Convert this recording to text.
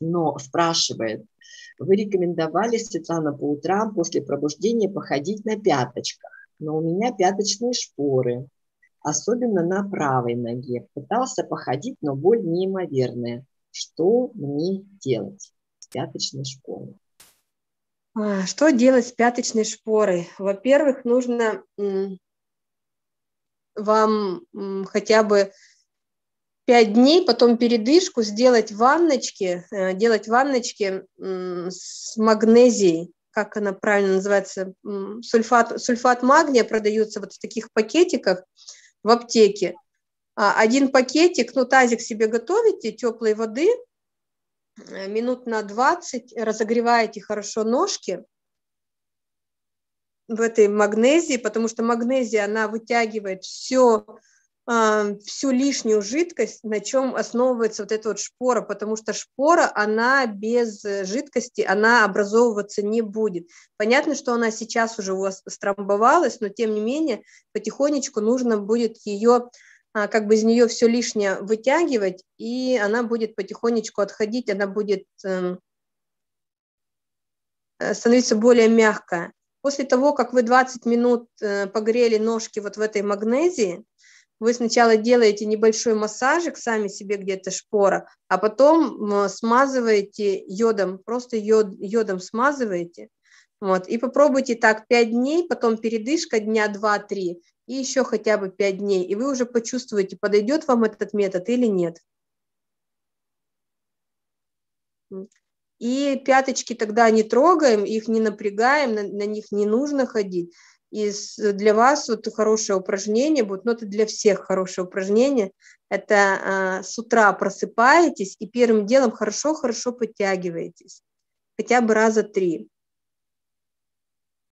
но спрашивает: вы рекомендовали, Светлана, по утрам после пробуждения походить на пяточках, но у меня пяточные шпоры, особенно на правой ноге. Пытался походить, но боль неимоверная. Что мне делать с пяточной шпорой? Что делать с пяточной шпорой? Во-первых, нужно вам хотя бы 5 дней, потом передышку, делать ванночки с магнезией, как она правильно называется, сульфат магния, продается вот в таких пакетиках в аптеке. Один пакетик, ну, тазик себе готовите, теплой воды, минут на 20 разогреваете хорошо ножки в этой магнезии, потому что магнезия, она вытягивает всю лишнюю жидкость, на чем основывается вот эта вот шпора, потому что шпора, она без жидкости, она образовываться не будет. Понятно, что она сейчас уже у вас стромбовалась, но тем не менее потихонечку нужно будет ее, как бы из нее все лишнее вытягивать, и она будет потихонечку отходить, она будет становиться более мягкая. После того, как вы 20 минут погрели ножки вот в этой магнезии, вы сначала делаете небольшой массажик, сами себе где-то шпора, а потом смазываете йодом, просто йодом смазываете. Вот, и попробуйте так 5 дней, потом передышка дня 2-3, и еще хотя бы 5 дней, и вы уже почувствуете, подойдет вам этот метод или нет. И пяточки тогда не трогаем, их не напрягаем, на них не нужно ходить. И для вас вот хорошее упражнение будет, но это для всех хорошее упражнение, это с утра просыпаетесь и первым делом хорошо-хорошо подтягиваетесь, хотя бы раза 3.